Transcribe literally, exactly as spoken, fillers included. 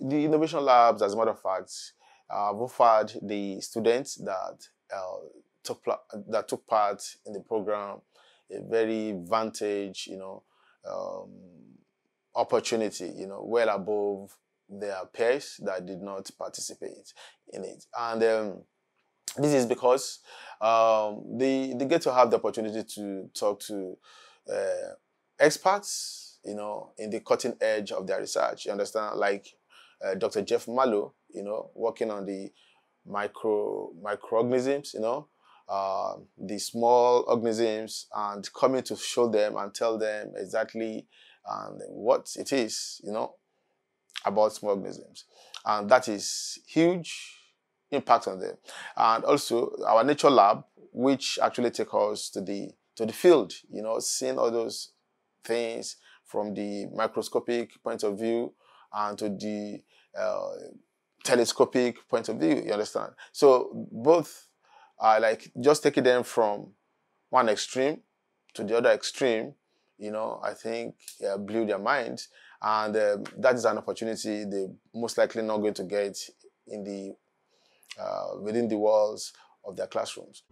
The innovation labs, as a matter of fact, uh, have offered the students that uh, took that took part in the program a very vantage, you know, um, opportunity, you know, well above their peers that did not participate in it. And um, this is because um, they, they get to have the opportunity to talk to uh, experts, you know, in the cutting edge of their research. You understand, like uh, Doctor Jeff Marlow, you know, working on the micro microorganisms, you know, uh, the small organisms, and coming to show them and tell them exactly and what it is, you know, about small organisms. And that is huge impact on them. And also our nature lab, which actually take us to the to the field, you know, seeing all those things from the microscopic point of view and to the uh, telescopic point of view, you understand? So both are like just taking them from one extreme to the other extreme, you know, I think uh, blew their minds. And uh, that is an opportunity they're most likely not going to get in the, uh, within the walls of their classrooms.